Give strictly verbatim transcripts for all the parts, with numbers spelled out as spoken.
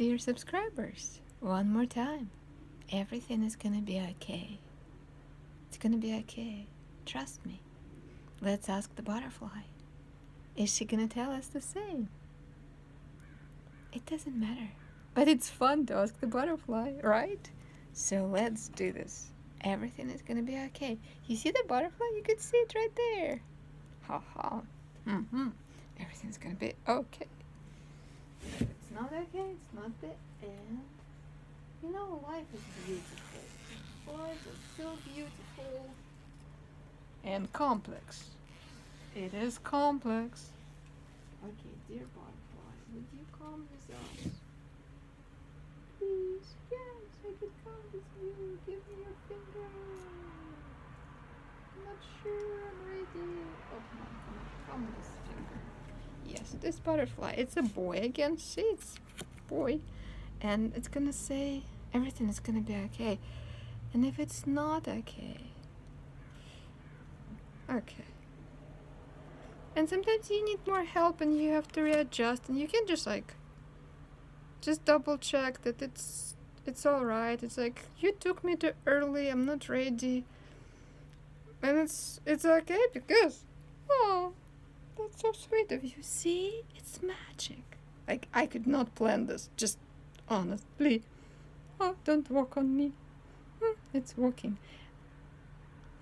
dear subscribers, one more time, everything is gonna be okay. It's gonna be okay. Trust me. Let's ask the butterfly. Is she gonna tell us the same? It doesn't matter. But it's fun to ask the butterfly, right? So let's do this. Everything is gonna be okay. You see the butterfly? You could see it right there. Ha ha. Mm-hmm. Everything's gonna be okay. If it's not okay, it's not the end. You know, life is beautiful. Life is so beautiful. And complex. It is complex. Okay, dear butterfly, would you come with us? Please, yes, I could come with you. Give me your finger. I'm not sure I'm ready. Oh, come on, come on, come with this finger. Yes, this butterfly, it's a boy again. See, it's a boy. And it's gonna say, everything is gonna be okay. And if it's not okay, okay. And sometimes you need more help and you have to readjust, and you can just like, just double check that it's it's all right. It's like, you took me too early, I'm not ready. And it's, it's okay because, oh, that's so sweet of you. See, it's magic. Like, I could not plan this, just honestly. Oh, don't walk on me. Hmm, it's walking.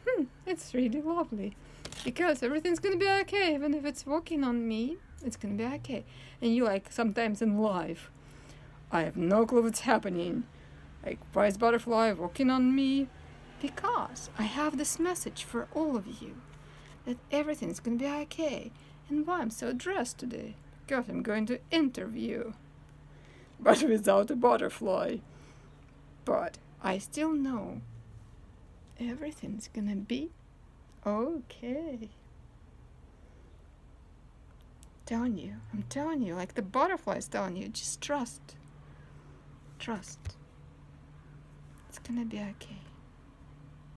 Hmm, it's really lovely. Because everything's gonna be okay, even if it's walking on me, it's gonna be okay. And you like, sometimes in life, I have no clue what's happening. Like, why is butterfly walking on me? Because I have this message for all of you. That everything's gonna be okay. And why I'm so dressed today? Because I'm going to interview. But without a butterfly. But I still know everything's gonna be okay. I'm telling you, I'm telling you, like the butterfly's telling you, just trust. Trust. It's gonna be okay.